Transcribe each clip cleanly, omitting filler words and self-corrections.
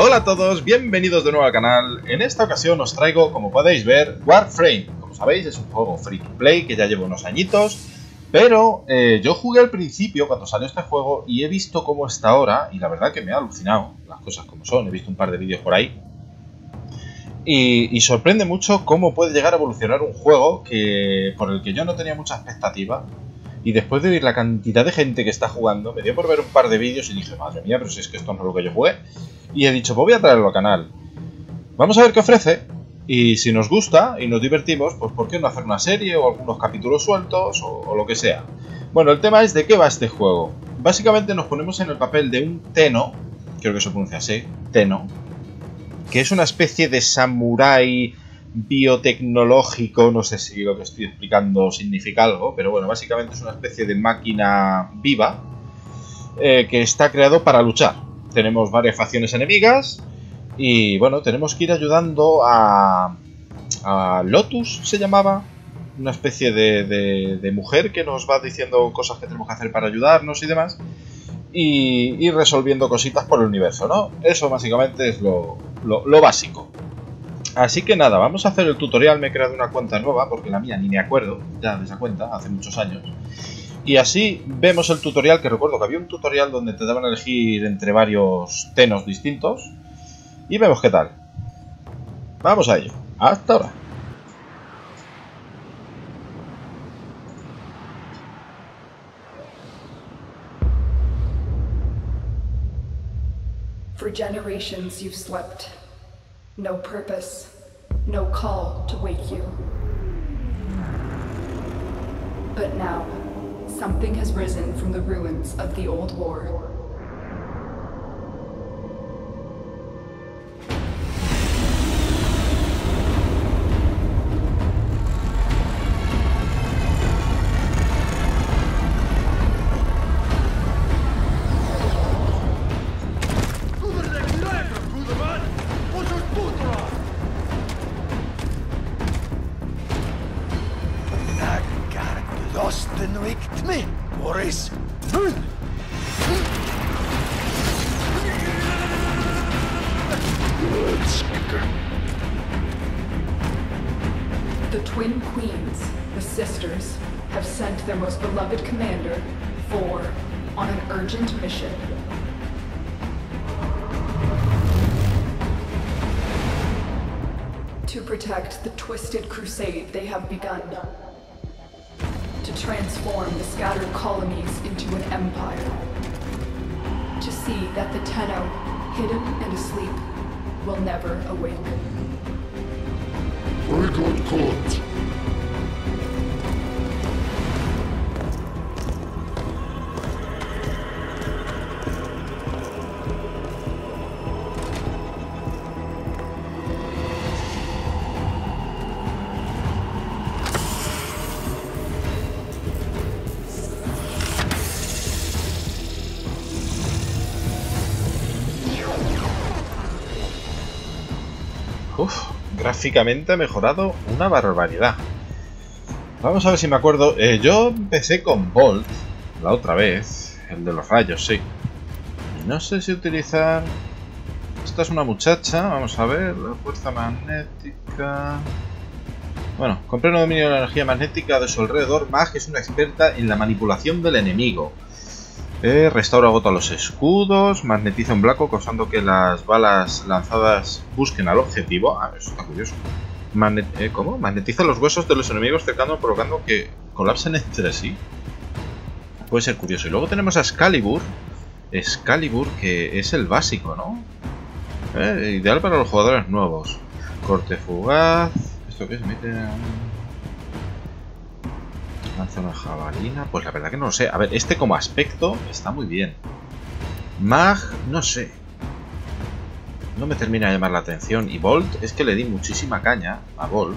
Hola a todos, bienvenidos de nuevo al canal. En esta ocasión os traigo, como podéis ver, Warframe. Como sabéis, es un juego free to play que ya lleva unos añitos, pero yo jugué al principio cuando salió este juego y he visto cómo está ahora, y la verdad que me ha alucinado, las cosas como son. He visto un par de vídeos por ahí y sorprende mucho cómo puede llegar a evolucionar un juego por el que yo no tenía mucha expectativa. Y después de ver la cantidad de gente que está jugando, me dio por ver un par de vídeos y dije, madre mía, pero si es que esto no es lo que yo jugué. Y he dicho, pues voy a traerlo al canal. Vamos a ver qué ofrece. Y si nos gusta y nos divertimos, pues por qué no hacer una serie o algunos capítulos sueltos o lo que sea. Bueno, el tema es de qué va este juego. Básicamente nos ponemos en el papel de un Tenno, creo que se pronuncia así, Tenno, que es una especie de samurái biotecnológico, no sé si lo que estoy explicando significa algo, pero bueno, básicamente es una especie de máquina viva que está creado para luchar. Tenemos varias facciones enemigas y bueno, tenemos que ir ayudando a Lotus, se llamaba, una especie de mujer que nos va diciendo cosas que tenemos que hacer para ayudarnos y demás, y ir resolviendo cositas por el universo, ¿no? Eso básicamente es lo básico. Así que nada, vamos a hacer el tutorial. Me he creado una cuenta nueva, porque la mía ni me acuerdo ya de esa cuenta, hace muchos años. Y así vemos el tutorial, que recuerdo que había un tutorial donde te daban a elegir entre varios Tennos distintos. Y vemos qué tal. Vamos a ello, hasta ahora. For generations you've slept. No purpose, no call to wake you. But now, something has risen from the ruins of the old war. The twin queens, the sisters, have sent their most beloved commander, Vor, on an urgent mission. To protect the twisted crusade they have begun. To transform the scattered colonies into an empire. To see that the Tenno, hidden and asleep, will never awaken. Very good court. Gráficamente ha mejorado una barbaridad. Vamos a ver si me acuerdo. Yo empecé con Volt la otra vez, el de los rayos, sí. No sé si utilizar... Esta es una muchacha, vamos a ver, la fuerza magnética... Bueno, compré un dominio de la energía magnética de su alrededor. Mag es una experta en la manipulación del enemigo. Restaura gota los escudos, magnetiza un blanco causando que las balas lanzadas busquen al objetivo. Ah, eso está curioso. ¿Cómo? Magnetiza los huesos de los enemigos cercano, provocando que colapsen entre sí. Puede ser curioso. Y luego tenemos a Excalibur. Excalibur, que es el básico, ¿no? Ideal para los jugadores nuevos. Corte fugaz. ¿Esto qué es? Mete... Lanza una jabalina, pues la verdad que no lo sé. A ver, este como aspecto está muy bien. Mag, no sé. No me termina de llamar la atención. Y Volt, es que le di muchísima caña a Volt.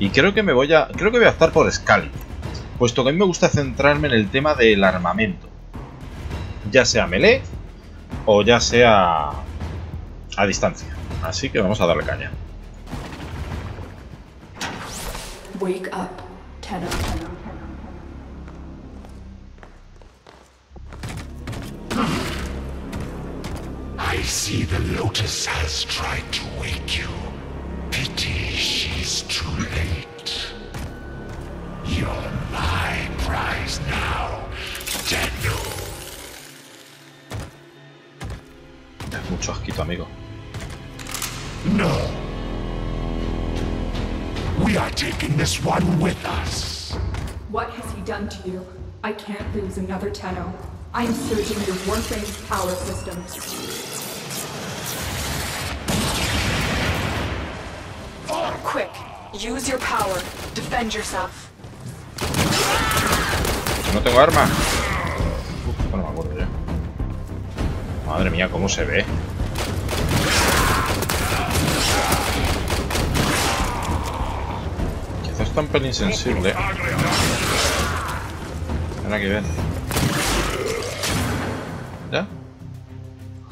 Y creo que voy a optar por Excalibur, puesto que a mí me gusta centrarme en el tema del armamento. Ya sea melee o ya sea a distancia. Así que vamos a darle caña. Wake up, Tenno. I see the Lotus has tried to wake you. Pity she's too late. You're my prize now, Tenno. Es mucho asquito, amigo. No. We are taking this one with us. What has he done to you? I can't lose another Tenno. I'm searching your Warframe's power systems. Quick, use your power. Defend yourself. No tengo arma. Bueno, me acuerdo ya. Madre mía, cómo se ve. Quizás es tan pelín sensible. Ahora que ven. ¿Ya?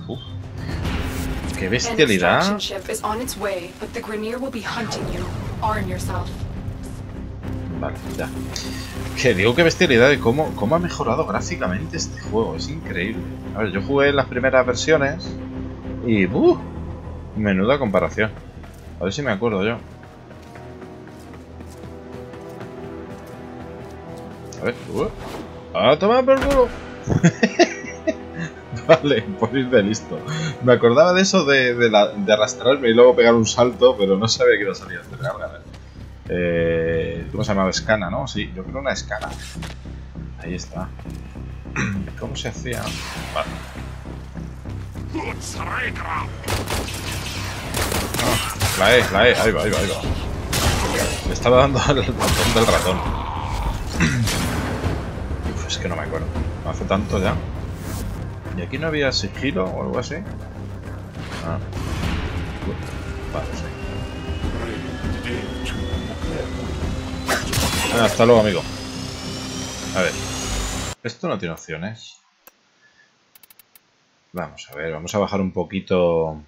Uf. ¡Qué bestialidad! Vale, ya. Que digo, qué bestialidad y cómo ha mejorado gráficamente este juego. Es increíble. A ver, yo jugué las primeras versiones y... menuda comparación. A ver si me acuerdo yo. A ver... ¡Ah, toma por culo! Vale, por ir de listo. Me acordaba de eso de arrastrarme y luego pegar un salto, pero no sabía que iba a salir antes de cargar. ¿Cómo se llamaba? Escana, ¿no? Sí, yo creo una escana. Ahí está. ¿Cómo se hacía? Vale. Oh, la E, ahí va. Le estaba dando al botón del ratón. Uf, es que no me acuerdo. No hace tanto ya. ¿Y aquí no había sigilo o algo así? Ah. Vale, sí. Ah, hasta luego, amigo. A ver. Esto no tiene opciones. Vamos a ver, vamos a bajar un poquito...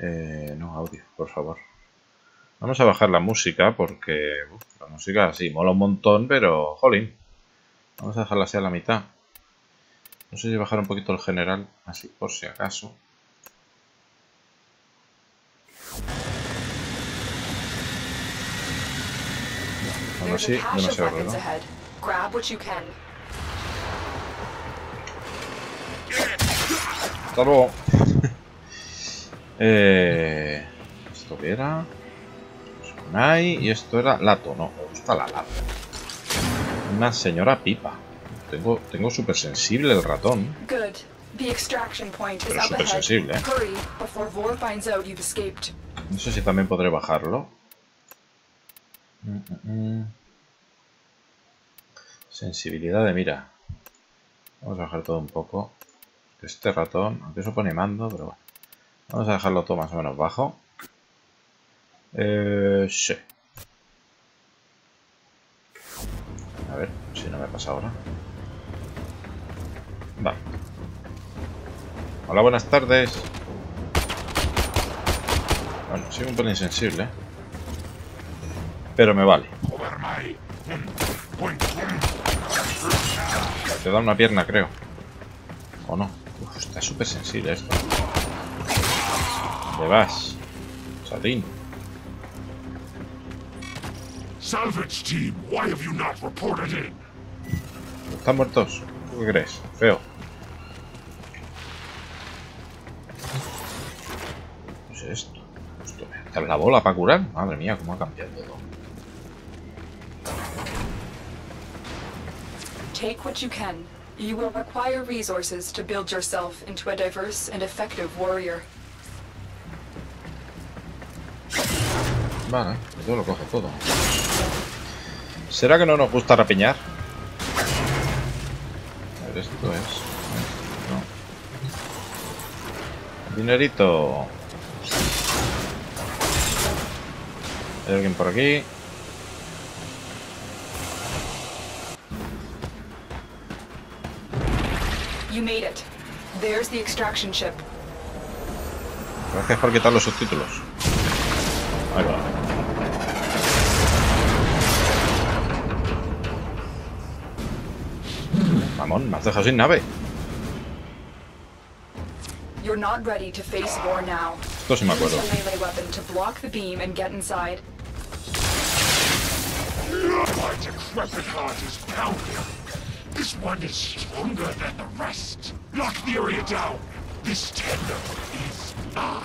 no, audio, por favor. Vamos a bajar la música porque... la música sí, mola un montón, pero... jolín. Vamos a dejarla así a la mitad. No sé si bajar un poquito el general, así por si acaso. Ahora sí, demasiado ruido. Hasta luego. Esto que era... Sunai, y esto era lato, no, me gusta la lato. Una señora pipa. Tengo súper sensible el ratón. Pero súper sensible, ¿eh? No sé si también podré bajarlo. Sensibilidad de mira. Vamos a bajar todo un poco. Este ratón, aunque eso pone mando, pero bueno. Vamos a dejarlo todo más o menos bajo. Sí. A ver si no me pasa ahora. Vale. Hola, buenas tardes. Bueno, soy un poco insensible, ¿eh? Pero me vale. Te da una pierna, creo. ¿O no? Uf, está súper sensible esto. ¿Dónde vas? Satín. Salvage team, why have you not reported in? Están muertos. ¿Qué crees? Feo. ¿Qué es esto? ¿Está la bola para curar? Madre mía, cómo ha cambiado todo. Take what you can. You will require resources to build yourself into a diverse and effective warrior. Vale, yo lo cojo todo. ¿Será que no nos gusta rapiñar? A ver, esto es... No. Dinerito. Hay alguien por aquí. You made it. There's the extraction ship. Gracias por quitar los subtítulos. Ahí va. Mamón, me has dejado sin nave. You're not ready to face war now. Esto sí me acuerdo. Use a melee weapon to block the beam and get inside. My decrepit heart is pounding. This one is stronger than the rest. Lock the area down. This Tenno is mine.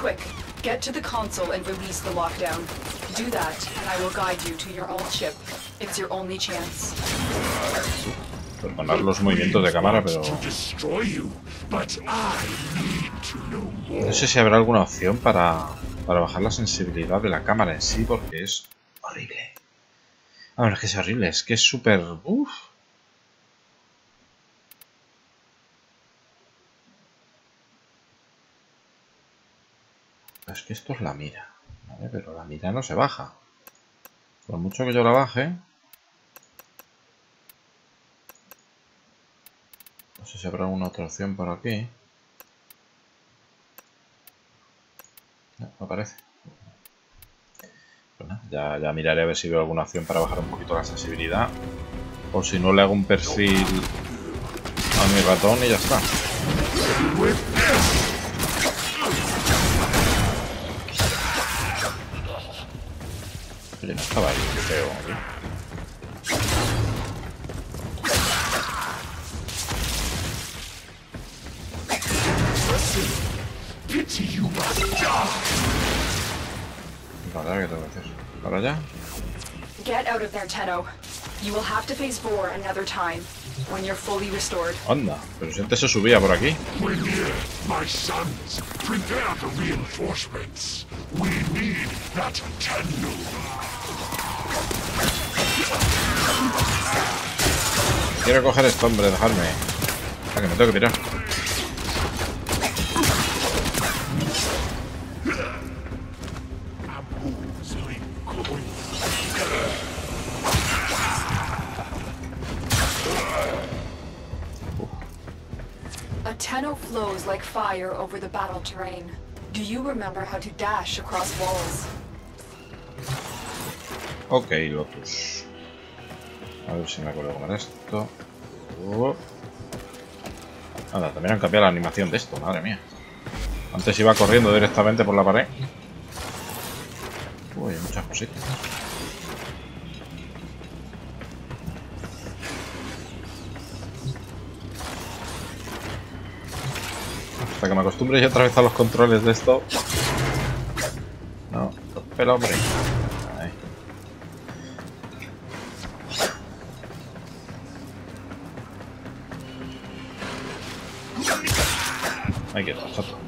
Quick, get to the console and release the lockdown. Do that, and I will guide you to your old ship. It's your only chance. Perdonar los movimientos de cámara, pero no sé si habrá alguna opción para bajar la sensibilidad de la cámara en sí, porque es horrible. A ver, es que es horrible, es que es súper... Uf. Es que esto es la mira, ¿vale? Pero la mira no se baja. Por mucho que yo la baje... No sé si habrá alguna otra opción por aquí. No, no aparece. Bueno, ya miraré a ver si veo alguna opción para bajar un poquito la sensibilidad. O si no, le hago un perfil a mi ratón y ya está. Oye, no estaba ahí, creo. Vale, ¿qué tengo que hacer? ¿Para allá? Get out of there, Tenno. You will have to face Vor another time when you're fully restored. Anda, pero si antes se subía por aquí. Grineer, my sons, prepare for reinforcements. We need that Tenno. Quiero coger esto, hombre, dejarme. Ah, que me tengo que tirar. Flows like fire over the battle terrain. Do you remember how to dash across walls? Okay, Lotus. A ver si me acuerdo con esto. Anda, también han cambiado la animación de esto, madre mía. Antes iba corriendo directamente por la pared. Uy, hay muchas cositas. Hasta que me acostumbre yo otra vez a los controles de esto. No, pero hombre. Ahí. Ahí quedó, chato.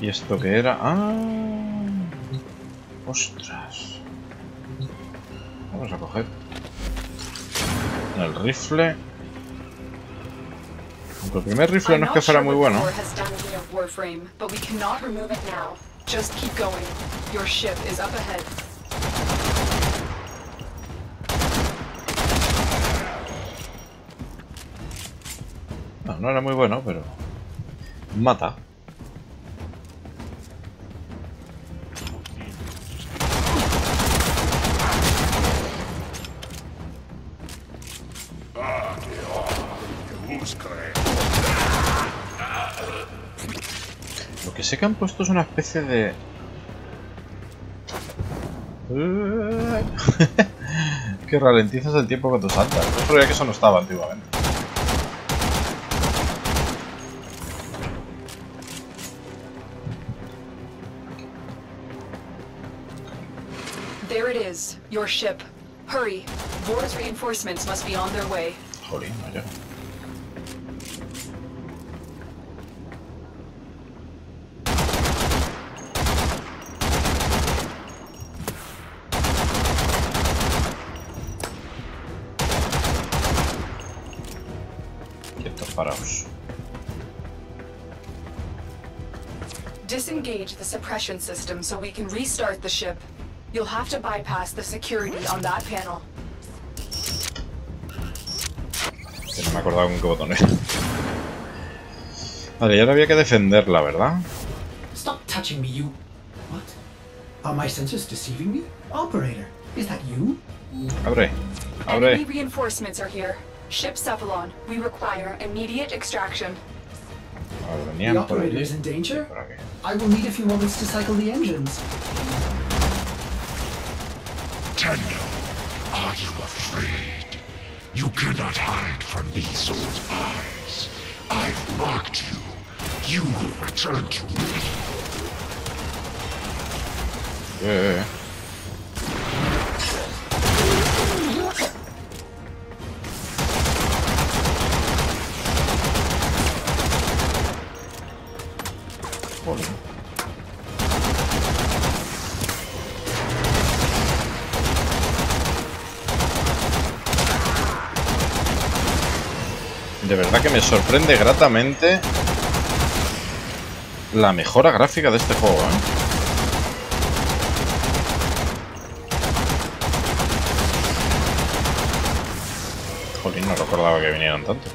¿Y esto qué era? ¡Ah! ¡Ostras! Vamos a coger el rifle. El primer rifle no es que fuera muy bueno. No, no era muy bueno, pero... Mata. Sé que han puesto una especie de... que ralentizas el tiempo cuando saltas. Yo creía que eso no estaba antiguamente. There it is, your ship. Hurry. Vor's reinforcements must be on their way. Jolín, vaya. Disengage the suppression system so we can restart the ship. You'll have to bypass the security on that panel. me he acordado con qué botón era. Vale, ya ahora había que defenderla, ¿verdad? Stop touching me, you. What? Are my sensors deceiving me? Operator, is that you? Abre. Abre. Enemy reinforcements are here. Ship Cephalon. We require immediate extraction. The operator is in danger. I will need a few moments to cycle the engines. Tenno, are you afraid? You cannot hide from these old eyes. I've marked you. You will return to me. Yeah. De verdad que me sorprende gratamente la mejora gráfica de este juego, ¿eh? Jolín, no recordaba que vinieran tantos.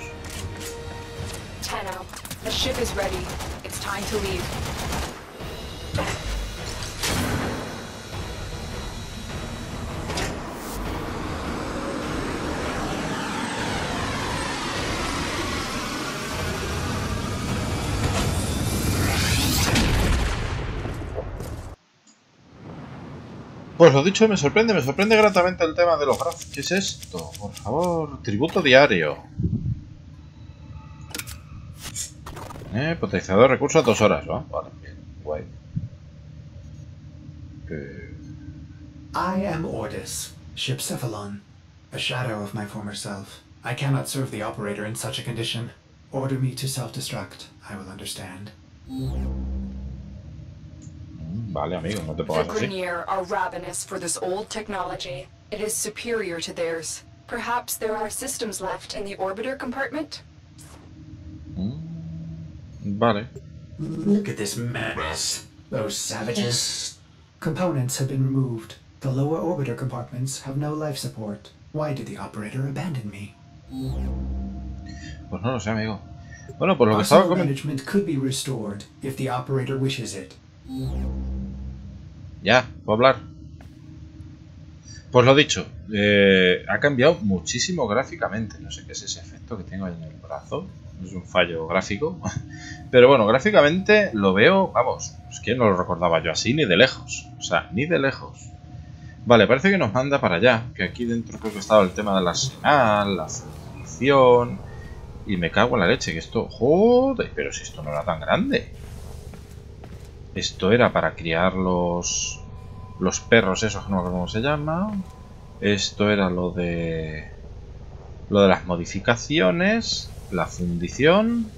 Tenno, the ship is ready. It's time to leave. Pues lo dicho, me sorprende gratamente el tema de los gráficos. ¿Qué es esto? Por favor, tributo diario. Potenciador de recursos a 2 horas, ¿no? Vale, bien, guay. I am Ordis, ship Cephalon, a shadow of my former self. I cannot serve the operator in such a condition. Order me to self-destruct. I will understand. Vale, amigo, no te pongas así. The Grineer are ravenous for this old technology. It is superior to theirs. Perhaps there are systems left in the orbiter compartment. Vale. Look at this madness. Those savages. Components have been removed. The lower orbiter compartments have no life support. Why did the operator abandon me? Pues no lo sé, amigo. Bueno, por lo que estaba comentando. Management could be restored if the operator wishes it. Ya, puedo hablar. Pues lo dicho, ha cambiado muchísimo gráficamente. No sé qué es ese efecto que tengo ahí en el brazo. Es un fallo gráfico. Pero bueno, gráficamente lo veo, vamos, es que no lo recordaba yo así ni de lejos. O sea, ni de lejos. Vale, parece que nos manda para allá. Que aquí dentro creo que estaba el tema del arsenal, la fundición. Y me cago en la leche que esto... Joder, pero si esto no era tan grande. Esto era para criar los perros esos, no sé cómo se llama. Esto era lo de las modificaciones, la fundición.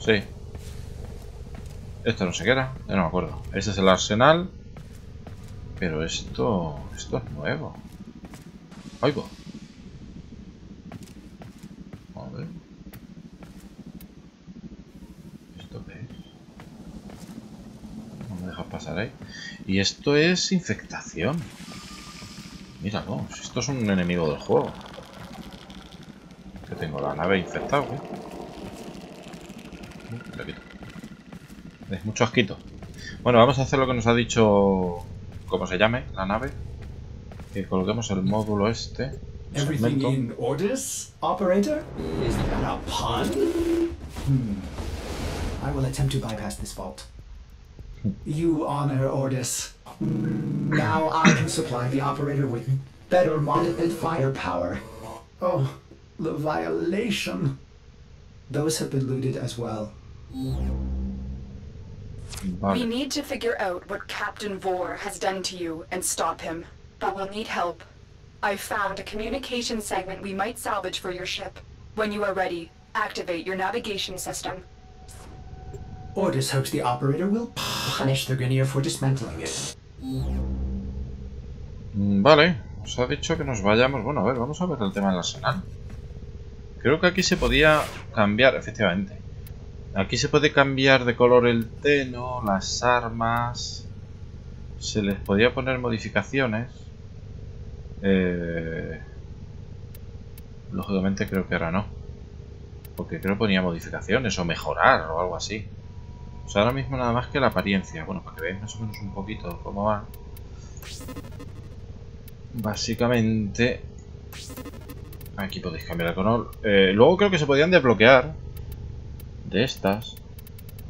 Sí. Esto no sé qué era, ya no me acuerdo. Este es el arsenal. Pero esto es nuevo. Oigo. Joder. ¿Esto qué es? Me dejas pasar ahí. Y esto es infectación. Míralo, esto es un enemigo del juego. Que tengo la nave infectada, ¿eh? Lo quito. Es mucho asquito. Bueno, vamos a hacer lo que nos ha dicho. ¿Cómo se llame? La nave. Que coloquemos el módulo este. Everything in order, operator? Is that a pun? I will attempt to bypass this vault. You honor Ordis. Now I can supply the operator with better monitored firepower. Oh, the violation. Those have been looted as well. We need to figure out what Captain Vor has done to you and stop him. But we'll need help. I found a communication segment we might salvage for your ship. When you are ready, activate your navigation system. Ordis hopes the operator will punish the Grineer for dismantling it. Vale, nos ha dicho que nos vayamos. Bueno, a ver, vamos a ver el tema del arsenal. Creo que aquí se podía cambiar, efectivamente. Aquí se puede cambiar de color el Tenno, las armas. Se les podía poner modificaciones. Lógicamente creo que ahora no. Porque creo que ponía modificaciones o mejorar o algo así. O sea, ahora mismo nada más que la apariencia. Bueno, para que veáis más o menos un poquito cómo va. Básicamente... aquí podéis cambiar el color. Luego creo que se podían desbloquear de estas.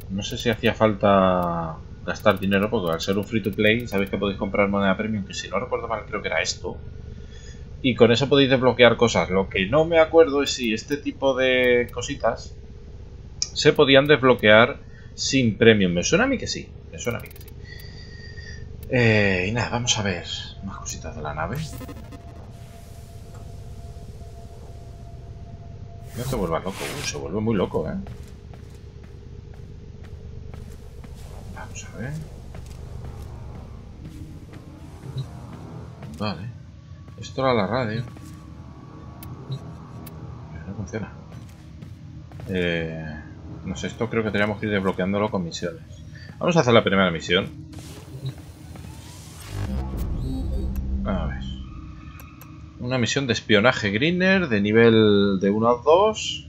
No sé si hacía falta gastar dinero, porque al ser un free to play, sabéis que podéis comprar moneda premium, que si no recuerdo mal creo que era esto. Y con eso podéis desbloquear cosas. Lo que no me acuerdo es si este tipo de cositas se podían desbloquear sin premium. Me suena a mí que sí. Me suena a mí que sí. Y nada, vamos a ver más cositas de la nave. No se vuelva loco. Se vuelve muy loco, ¿eh? Vamos a ver. Vale. Esto era la radio. Pero no funciona. No sé, esto creo que teníamos que ir desbloqueándolo con misiones. Vamos a hacer la primera misión. A ver. Una misión de espionaje Grineer de nivel de 1 a 2.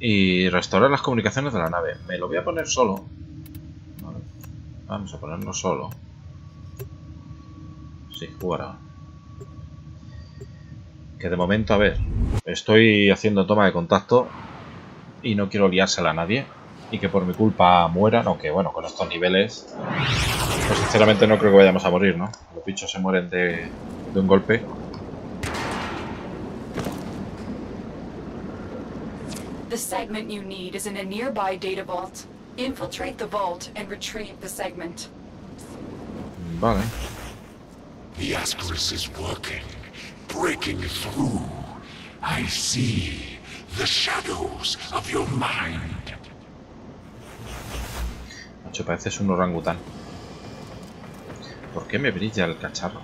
Y restaurar las comunicaciones de la nave. Me lo voy a poner solo. Vale. Vamos a ponerlo solo. Sí, jugará. Que de momento, a ver, estoy haciendo toma de contacto y no quiero liársela a nadie y que por mi culpa mueran, aunque bueno, con estos niveles, pues sinceramente no creo que vayamos a morir, ¿no? Los bichos se mueren de un golpe. The segment you need is in a nearby data vault. Infiltrate the vault and retrieve the segment. Vale. The Ascaris is working. Breaking through, I see the shadows of your mind. Macho, pareces un orangután. ¿Por qué me brilla el cacharro?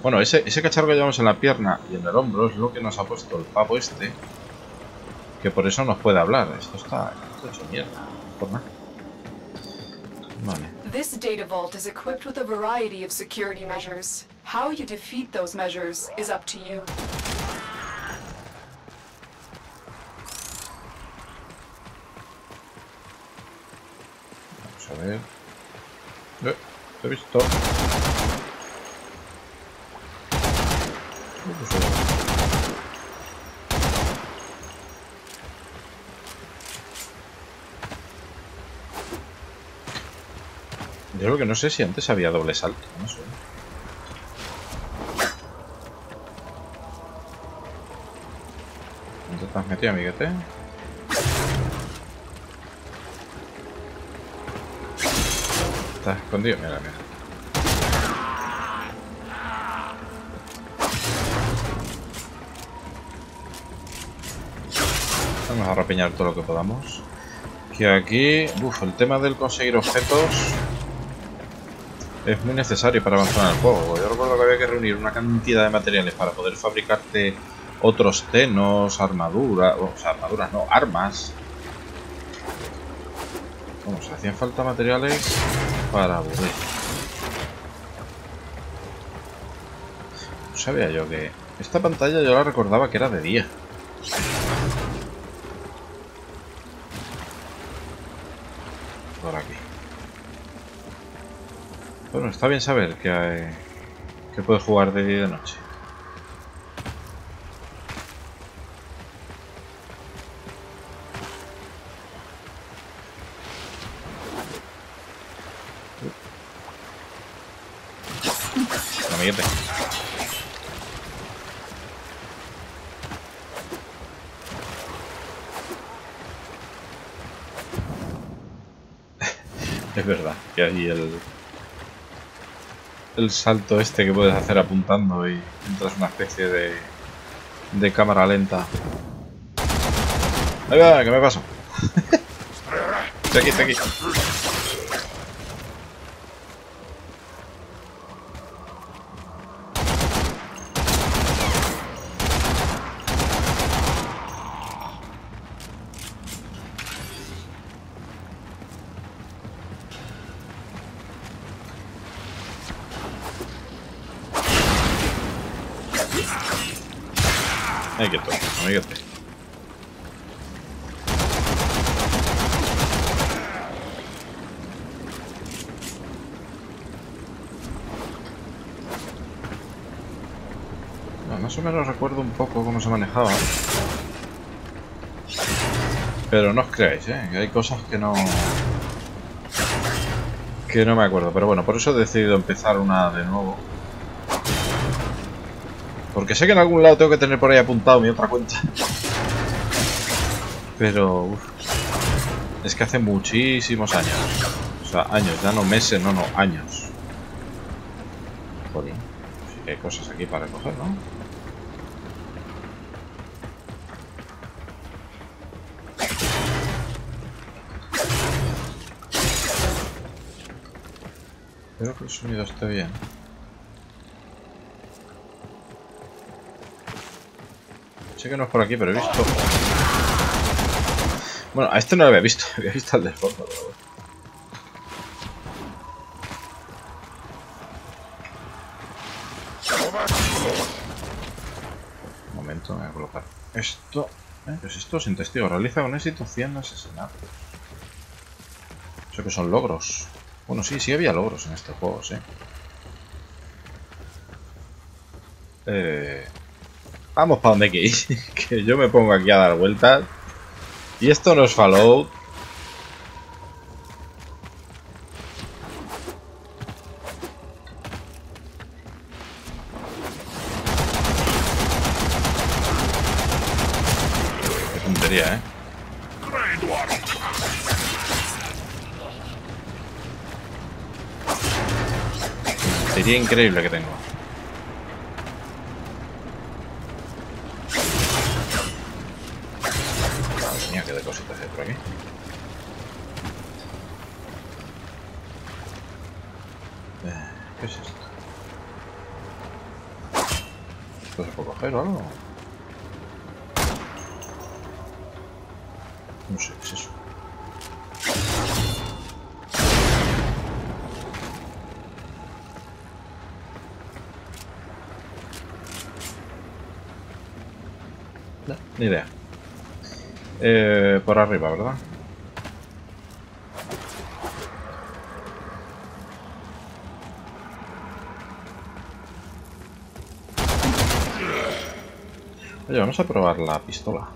Bueno, ese cacharro que llevamos en la pierna y en el hombro es lo que nos ha puesto el pavo este. Que por eso nos puede hablar. Esto es mierda. Por nada. Vale. This data vault is equipped with a variety of security measures. How you defeat those measures is up to you. Vamos a ver. Lo he visto. Yo creo que no sé si antes había doble salto, no sé. ¿Dónde te has metido, amiguete? Estás escondido, mira, mira. Vamos a rapiñar todo lo que podamos. Que aquí, el tema del conseguir objetos es muy necesario para avanzar en el juego. Yo recuerdo que había que reunir una cantidad de materiales para poder fabricarte otros tenos, armaduras... O sea, armaduras no, armas. Vamos, hacían falta materiales para aburrir. No sabía yo que... esta pantalla yo la recordaba que era de día. Por aquí. Bueno, está bien saber que puedes jugar de día y de noche. Amiguete. Es verdad que ahí el salto este que puedes hacer apuntando y entras una especie de cámara lenta. Ahí va, que me paso. Estoy aquí, estoy aquí. o menos recuerdo un poco cómo se manejaba. Pero no os creáis, que hay cosas que no me acuerdo. Pero bueno, por eso he decidido empezar una de nuevo. Porque sé que en algún lado tengo que tener por ahí apuntado mi otra cuenta. Pero... Uf, es que hace muchísimos años. O sea, años, ya no meses, no, años. Joder. Sí que hay cosas aquí para coger, ¿no? Espero que el sonido esté bien. Sé que no es por aquí, pero he visto... Bueno, a este no lo había visto al del fondo, pero bueno. Un momento, me voy a colocar esto. Pues esto sin testigo. Realiza con éxito 100 asesinatos. O sea que son logros. Bueno, sí, sí había logros en este juego, sí. Vamos para donde hay que ir. Que yo me pongo aquí a dar vueltas. Y esto no es Fallout. Qué tontería, ¿eh? Tontería increíble que tengo. No sé qué es eso. No, ni idea. Por arriba, ¿verdad? Oye, vamos a probar la pistola.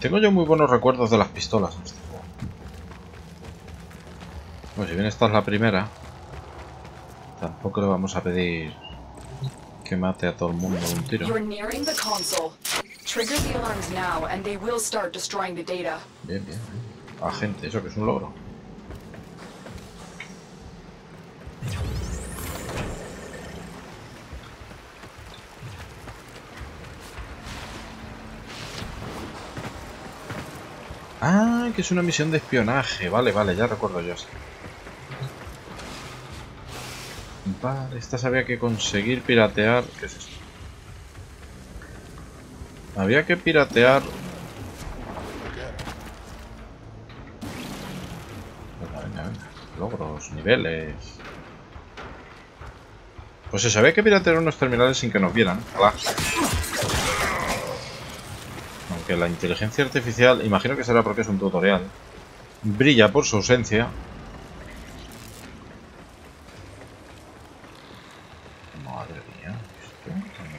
Tengo yo muy buenos recuerdos de las pistolas en este juego. Bueno, si bien esta es la primera, tampoco le vamos a pedir que mate a todo el mundo de un tiro. Bien, bien, bien. Agente, eso que es un logro. Ah, que es una misión de espionaje. Vale, vale, ya recuerdo yo esto. Vale, estas había que conseguir piratear... ¿Qué es esto? Había que piratear... Venga, venga, venga. Logros, niveles... Pues eso, había que piratear unos terminales sin que nos vieran. Hola. Que la inteligencia artificial, imagino que será porque es un tutorial, brilla por su ausencia. Madre mía, ¿esto tan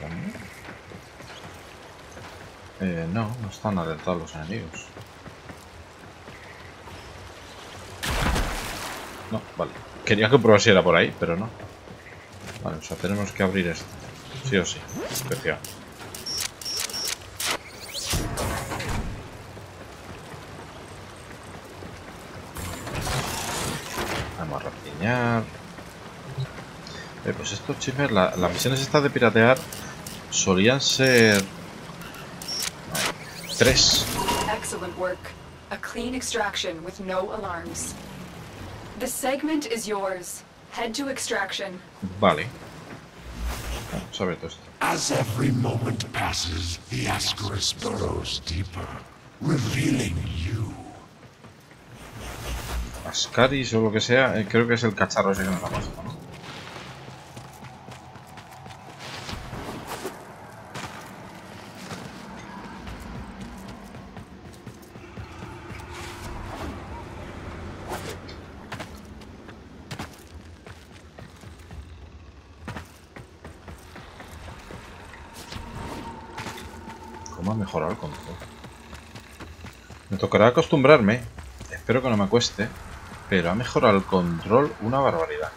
grande? No, no están alertados los enemigos. No, vale. Quería que probar si era por ahí, pero no. Vale, o sea, tenemos que abrir esto. Sí o sí. Especial. Pues estos chismes, las misiones estas de piratear solían ser... No, 3. Vale. Vamos a ver todo esto. As every moment passes, the Ascaris burrows deeper, revealing you. Ascaris o lo que sea, creo que es el cacharro ese que nos ha pasado, ¿no? mejorado el control. Me tocará acostumbrarme. Espero que no me cueste. Pero ha mejorado el control una barbaridad.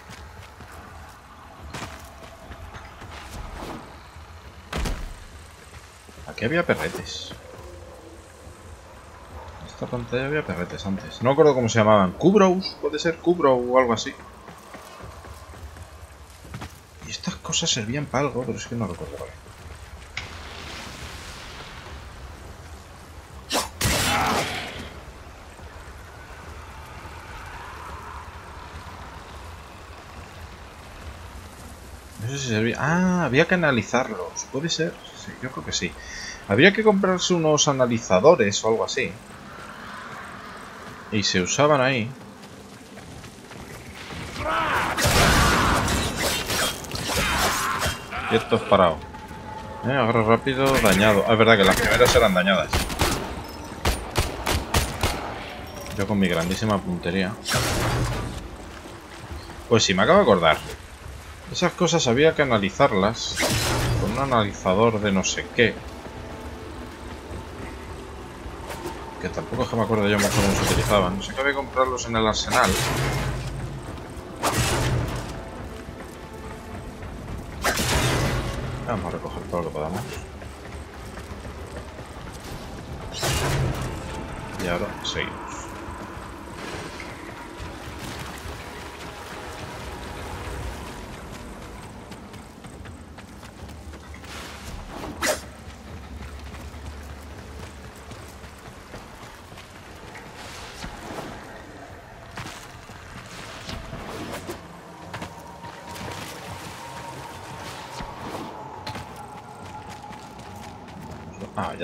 Aquí había perretes. En esta pantalla había perretes antes. No me acuerdo cómo se llamaban. Kubrows, puede ser Kubrow o algo así. Y estas cosas servían para algo, pero es que no recuerdo bien. Ah, había que analizarlos, puede ser, sí, yo creo que sí. Habría que comprarse unos analizadores o algo así. Y se usaban ahí. Y esto es parado. Agarro rápido, dañado. Ah, es verdad que las primeras eran dañadas. Yo con mi grandísima puntería. Pues sí, me acabo de acordar. Esas cosas había que analizarlas con un analizador de no sé qué. Que tampoco es que me acuerdo yo más cómo se utilizaban. No sé qué había que comprarlos en el arsenal. Vamos a recoger todo lo que podamos. Y ahora seguimos.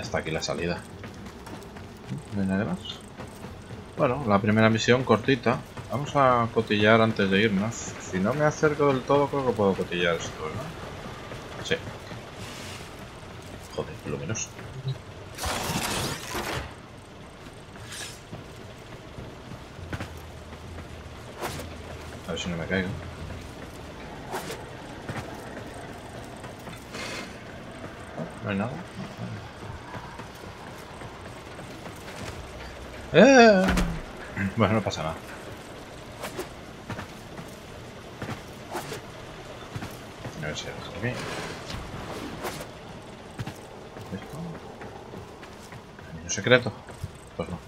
Hasta aquí la salida. ¿No hay nada más? Bueno, la primera misión cortita. Vamos a cotillar antes de irnos. Si no me acerco del todo, creo que puedo cotillar esto, ¿verdad? Sí. Joder, por lo menos. A ver si no me caigo. No hay nada. Bueno, no pasa nada. A ver si lo dejo aquí. ¿Esto? ¿Un secreto? Pues no.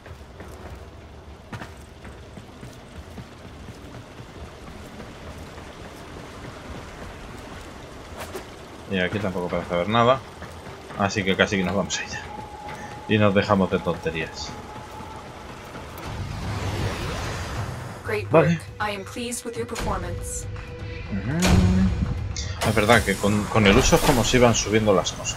Y aquí tampoco parece haber nada. Así que casi que nos vamos allá. Y nos dejamos de tonterías. Vale. Es verdad que con el uso es como si iban subiendo las cosas.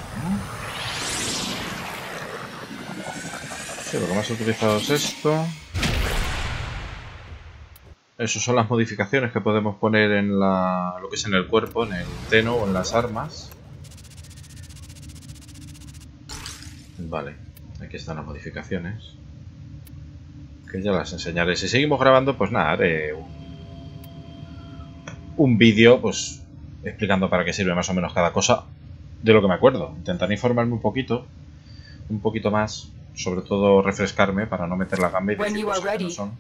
Sí, lo que más he utilizado es esto. Esas son las modificaciones que podemos poner en lo que es en el cuerpo, en el Tenno o en las armas. Vale, aquí están las modificaciones. Que ya las enseñaré. Si seguimos grabando, pues nada, haré un vídeo pues explicando para qué sirve más o menos cada cosa de lo que me acuerdo. Intentaré informarme un poquito más, sobre todo refrescarme para no meter la gamba y decir cosas que no son.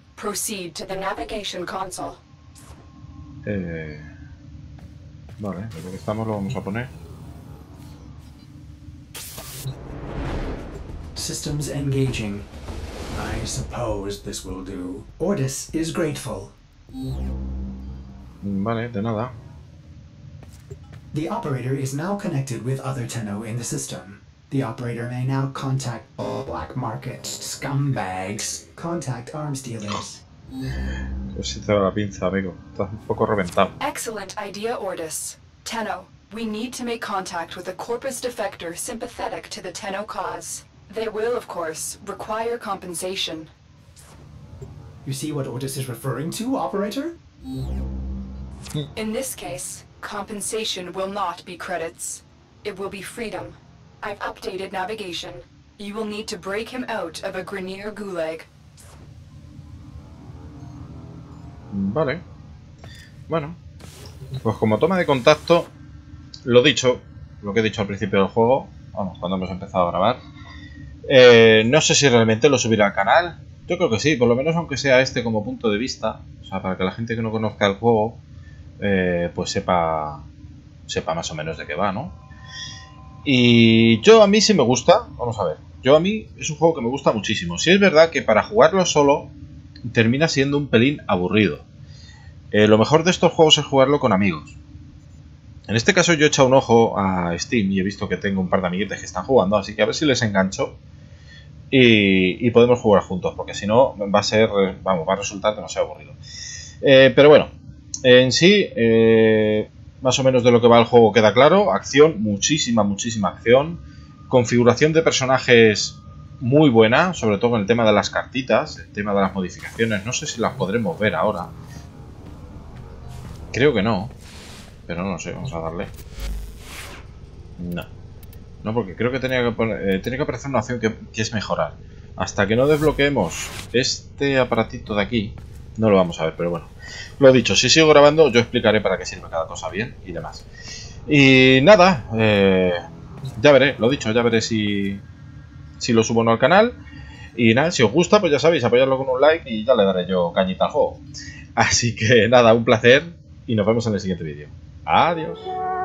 Vale, de lo que estamos lo vamos a poner. Systems engaging. I suppose this will do. Ordis is grateful. Vale, de nada. The operator is now connected with other Tenno in the system. The operator may now contact black market scumbags. Contact arms dealers. Pues si te va la pinza, amigo. Estás un poco reventado. Excellent idea, Ordis. Tenno, we need to make contact with a Corpus defector sympathetic to the Tenno cause. They will, of course, require compensation. You see what Ordis is referring to, operator? In this case, compensation will not be credits. It will be freedom. I've updated navigation. You will need to break him out of a Grineer gulag. Vale. Bueno, pues como toma de contacto, lo que he dicho al principio del juego, vamos, cuando hemos empezado a grabar. No sé si realmente lo subiré al canal. Yo creo que sí, por lo menos aunque sea este como punto de vista. O sea, para que la gente que no conozca el juego, pues sepa más o menos de qué va, ¿no? Y yo a mí sí me gusta. Vamos a ver, yo a mí es un juego que me gusta muchísimo. Sí es verdad que para jugarlo solo termina siendo un pelín aburrido. Lo mejor de estos juegos es jugarlo con amigos. En este caso yo he echado un ojo a Steam y he visto que tengo un par de amiguetes que están jugando, así que a ver si les engancho y podemos jugar juntos, porque si no va a ser, vamos, va a resultar demasiado aburrido. Pero bueno, en sí, más o menos de lo que va el juego queda claro. Acción, muchísima acción. Configuración de personajes muy buena, sobre todo en el tema de las cartitas, el tema de las modificaciones. No sé si las podremos ver ahora. Creo que no. Pero no sé, vamos a darle. No. No, porque creo que tenía que poner, tenía que aparecer una opción que es mejorar. Hasta que no desbloqueemos este aparatito de aquí, no lo vamos a ver, pero bueno. Lo dicho, si sigo grabando, yo explicaré para qué sirve cada cosa bien y demás. Y nada, ya veré, lo dicho, ya veré si lo subo o no al canal. Y nada, si os gusta, pues ya sabéis, apoyadlo con un like y ya le daré yo cañita al juego. Así que nada, un placer y nos vemos en el siguiente vídeo. Adiós.